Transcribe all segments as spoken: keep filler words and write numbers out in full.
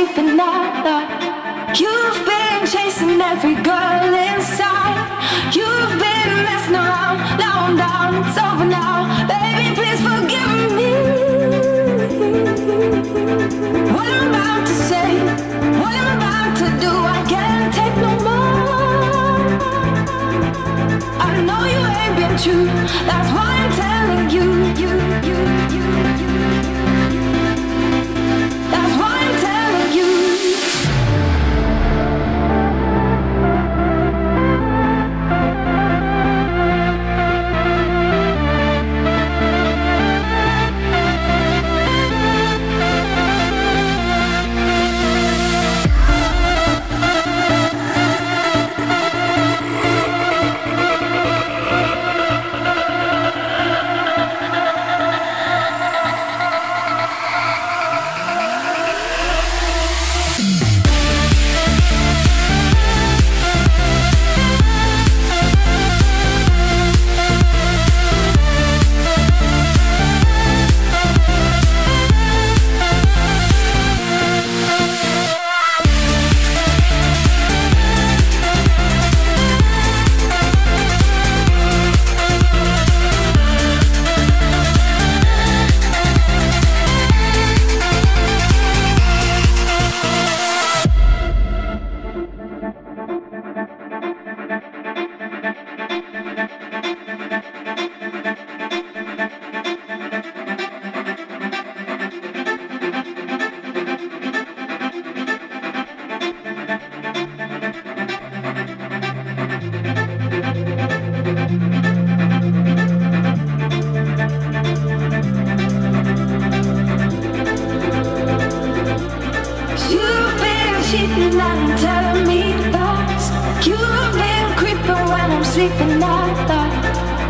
sleeping at night. You've been chasing every girl inside. You've been messing around, now I'm down, it's over now. Baby, please forgive me. What I'm about to say, what I'm about to do, I can't take no more. I know you ain't been true, that's why I'm telling you, you, you, you, you, you.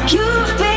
You've been